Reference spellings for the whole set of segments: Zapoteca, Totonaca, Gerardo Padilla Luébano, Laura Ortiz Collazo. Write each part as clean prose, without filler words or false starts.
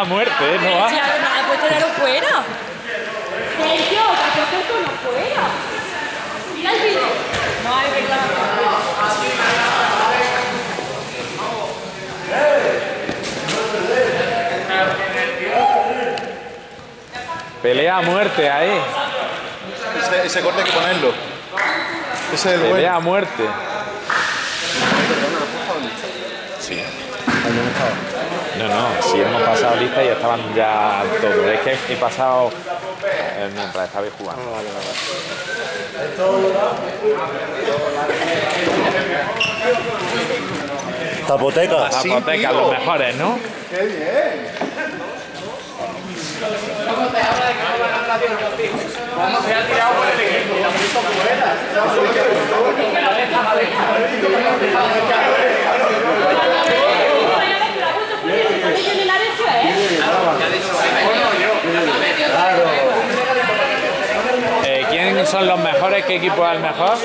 a muerte, ¿eh? No va. Ya, además, ha puesto el aro fuera. Sergio, ha puesto el tono fuera. Mira el vídeo. No hay reclamación. Pelea a muerte ahí. Ese corte hay que ponerlo. Ese es el bueno. Pelea a muerte. Sí. No, no, si hemos pasado lista y ya estaban ya todos. Es que he pasado mientras estabais jugando. Vale, vale. Zapoteca. Zapoteca, los mejores, ¿no? ¡Qué bien! ¿Cómo te habla de que no van a hablar bien los tíos? ¿Cómo se ha tirado por el equipo? ¿La puso fuera? ¿Quiénes son los mejores? ¿Qué equipo es el mejor?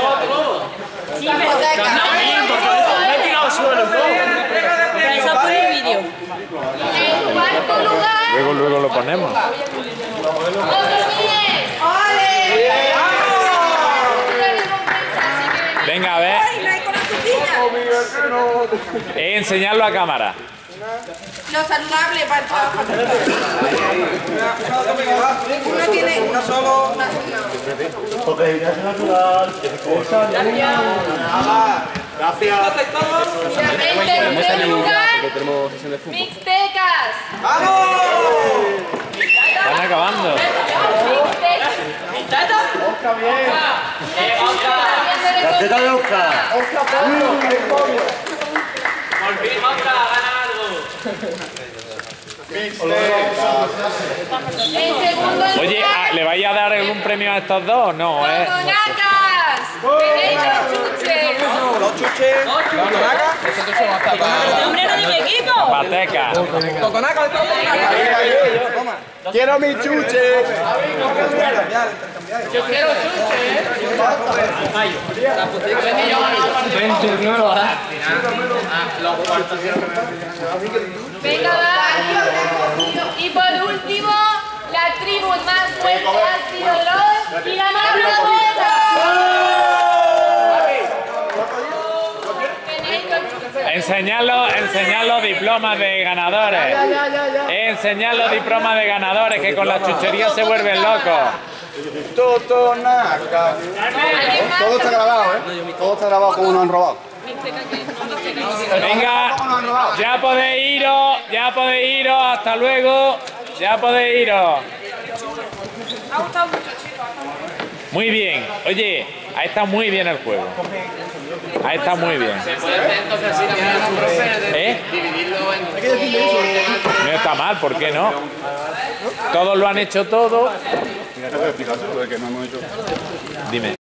Sí, me he tirado al suelo. Eso por el vídeo. Luego lo ponemos. Venga, a ver. Enseñarlo a cámara. Lo saludable para el trabajo. Uno tiene uno solo. Porque ya es natural. Gracias. Tenemos sesión de fútbol. Mixtecas. ¡Vamos! Están acabando. Mixtecas. Oscar, bien. La teta de Oscar. Por fin, Oscar. Oye, ¿le vais a dar algún premio a estos dos o no? ¡Los chuches! ¡Los quiero mis chuches! ¡Yo quiero chuches! Venga, va. Y por último, la tribu más fuerte ha sido los y la más buena. Enseñad los diplomas de ganadores. Enseñad los diplomas de ganadores que con las chucherías se vuelven locos. Totonaca. Todo está grabado, ¿eh? Todo está grabado como nos han robado. Venga, ya podéis iros, hasta luego, ya podéis iros. Muy bien, oye, ahí está muy bien el juego. Ahí está muy bien. ¿Eh? No está mal, ¿por qué no? Todos lo han hecho todo. Dime.